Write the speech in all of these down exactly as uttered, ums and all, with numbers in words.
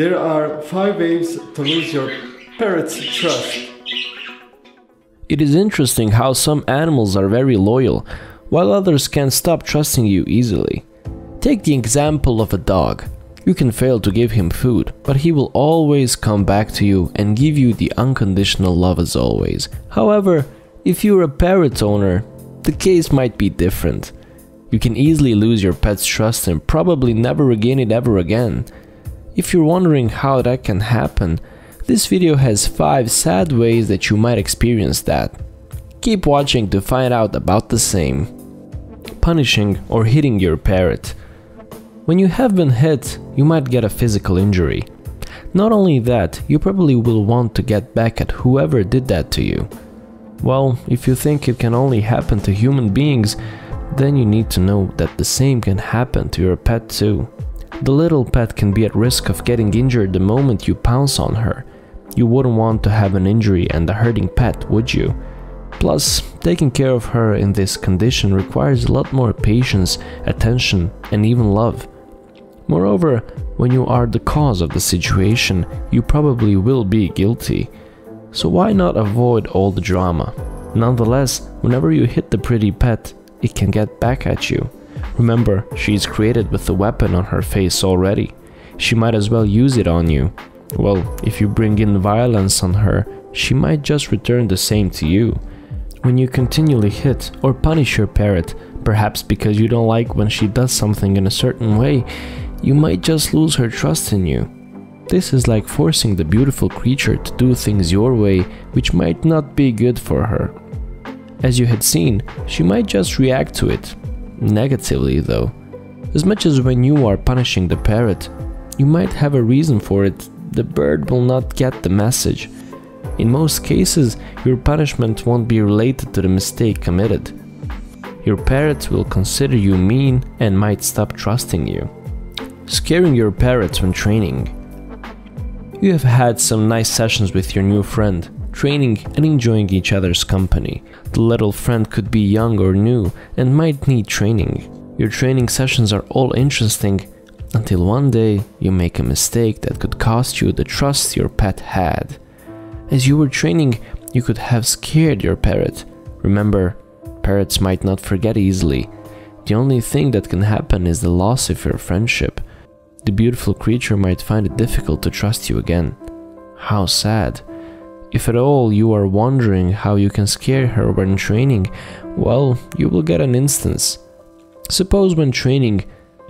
There are five ways to lose your parrot's trust. It is interesting how some animals are very loyal, while others can stop trusting you easily. Take the example of a dog. You can fail to give him food, but he will always come back to you and give you the unconditional love as always. However, if you're a parrot owner, the case might be different. You can easily lose your pet's trust and probably never regain it ever again. If you're wondering how that can happen, this video has five sad ways that you might experience that. Keep watching to find out about the same. Punishing or hitting your parrot. When you have been hit, you might get a physical injury. Not only that, you probably will want to get back at whoever did that to you. Well, if you think it can only happen to human beings, then you need to know that the same can happen to your pet too. The little pet can be at risk of getting injured the moment you pounce on her. You wouldn't want to have an injury and a hurting pet, would you? Plus, taking care of her in this condition requires a lot more patience, attention, and even love. Moreover, when you are the cause of the situation, you probably will be guilty. So why not avoid all the drama? Nonetheless, whenever you hit the pretty pet, it can get back at you. Remember, she is created with the weapon on her face already. She might as well use it on you. Well, if you bring in violence on her, she might just return the same to you. When you continually hit or punish your parrot, perhaps because you don't like when she does something in a certain way, you might just lose her trust in you. This is like forcing the beautiful creature to do things your way, which might not be good for her. As you had seen, she might just react to it. Negatively though. As much as when you are punishing the parrot, you might have a reason for it, the bird will not get the message. In most cases, your punishment won't be related to the mistake committed. Your parrot will consider you mean and might stop trusting you. Scaring your parrot when training. You have had some nice sessions with your new friend, training and enjoying each other's company. The little friend could be young or new and might need training. Your training sessions are all interesting until one day you make a mistake that could cost you the trust your pet had. As you were training, you could have scared your parrot. Remember, parrots might not forget easily. The only thing that can happen is the loss of your friendship. The beautiful creature might find it difficult to trust you again. How sad. If at all you are wondering how you can scare her when training, well, you will get an instance. Suppose when training,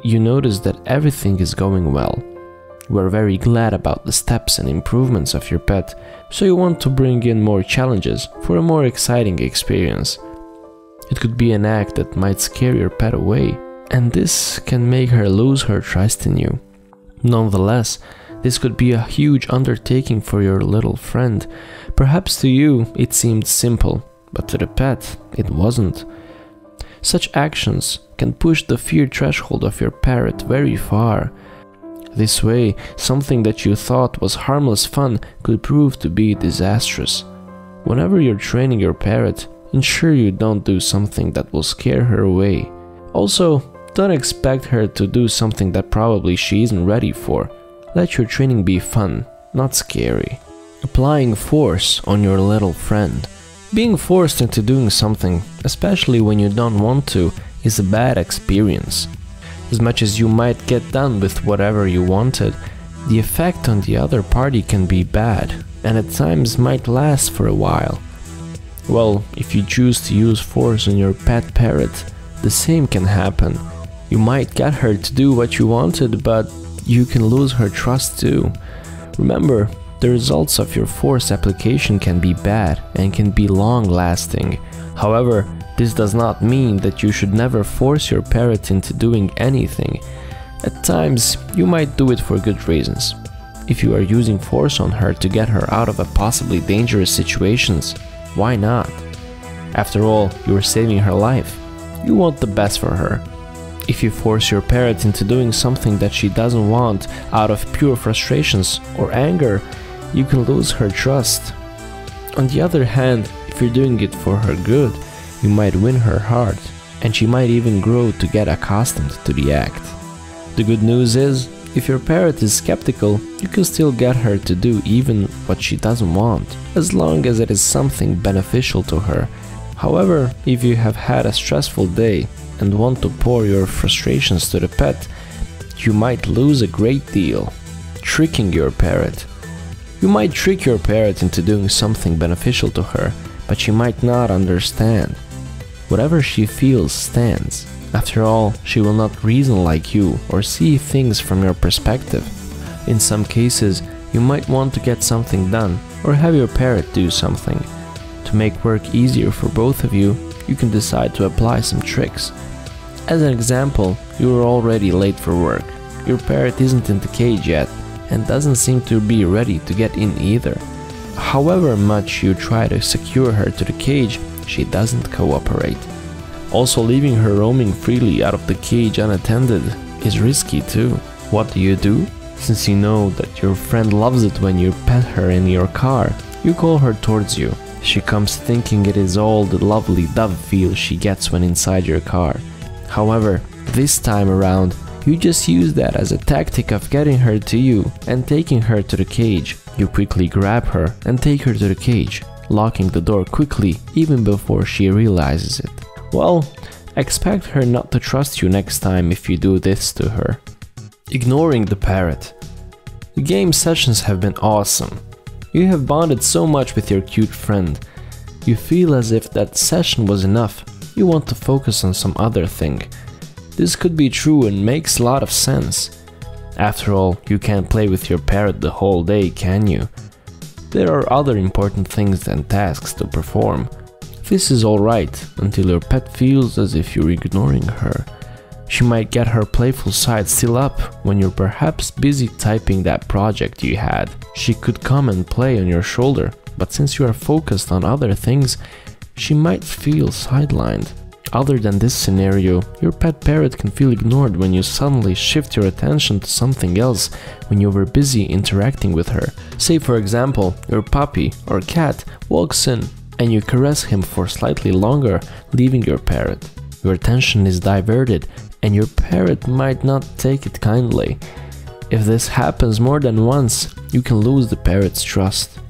you notice that everything is going well. You are very glad about the steps and improvements of your pet, so you want to bring in more challenges for a more exciting experience. It could be an act that might scare your pet away, and this can make her lose her trust in you. Nonetheless, this could be a huge undertaking for your little friend. Perhaps to you it seemed simple, but to the pet it wasn't. Such actions can push the fear threshold of your parrot very far. This way, something that you thought was harmless fun could prove to be disastrous. Whenever you're training your parrot, ensure you don't do something that will scare her away. Also, don't expect her to do something that probably she isn't ready for. Let your training be fun, not scary. Applying force on your little friend. Being forced into doing something, especially when you don't want to, is a bad experience. As much as you might get done with whatever you wanted, the effect on the other party can be bad, and at times might last for a while. Well, if you choose to use force on your pet parrot, the same can happen. You might get her to do what you wanted, but you can lose her trust too. Remember, the results of your force application can be bad and can be long-lasting. However, this does not mean that you should never force your parrot into doing anything. At times, you might do it for good reasons. If you are using force on her to get her out of a possibly dangerous situations, why not? After all, you are saving her life. You want the best for her. If you force your parrot into doing something that she doesn't want out of pure frustrations or anger, you can lose her trust. On the other hand, if you're doing it for her good, you might win her heart, and she might even grow to get accustomed to the act. The good news is, If your parrot is skeptical, you can still get her to do even what she doesn't want, as long as it is something beneficial to her. However, if you have had a stressful day and want to pour your frustrations to the pet, you might lose a great deal. Tricking your parrot. You might trick your parrot into doing something beneficial to her, but she might not understand. Whatever she feels stands. After all, she will not reason like you or see things from your perspective. In some cases, you might want to get something done or have your parrot do something. To make work easier for both of you, you can decide to apply some tricks. As an example, you are already late for work. Your parrot isn't in the cage yet and doesn't seem to be ready to get in either. However much you try to secure her to the cage, she doesn't cooperate. Also, leaving her roaming freely out of the cage unattended is risky too. What do you do? Since you know that your friend loves it when you pet her in your car, you call her towards you. She comes thinking it is all the lovely dove feel she gets when inside your car. However, this time around, you just use that as a tactic of getting her to you and taking her to the cage. You quickly grab her and take her to the cage, locking the door quickly even before she realizes it. Well, expect her not to trust you next time if you do this to her. Ignoring the parrot. The game sessions have been awesome. You have bonded so much with your cute friend. You feel as if that session was enough. You want to focus on some other thing. This could be true and makes a lot of sense. After all, you can't play with your parrot the whole day, can you? There are other important things and tasks to perform. This is alright until your pet feels as if you're ignoring her. She might get her playful side still up when you're perhaps busy typing that project you had. She could come and play on your shoulder, but since you are focused on other things, she might feel sidelined. Other than this scenario, your pet parrot can feel ignored when you suddenly shift your attention to something else when you were busy interacting with her. Say for example, your puppy or cat walks in and you caress him for slightly longer, leaving your parrot. Your attention is diverted and your parrot might not take it kindly. If this happens more than once, you can lose the parrot's trust.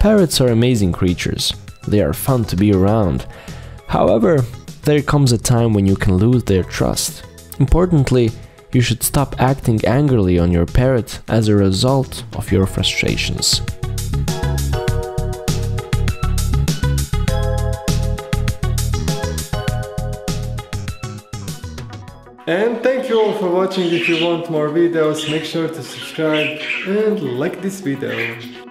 Parrots are amazing creatures. They are fun to be around. However, there comes a time when you can lose their trust. Importantly, you should stop acting angrily on your parrot as a result of your frustrations. And thank you all for watching. If you want more videos, make sure to subscribe and like this video.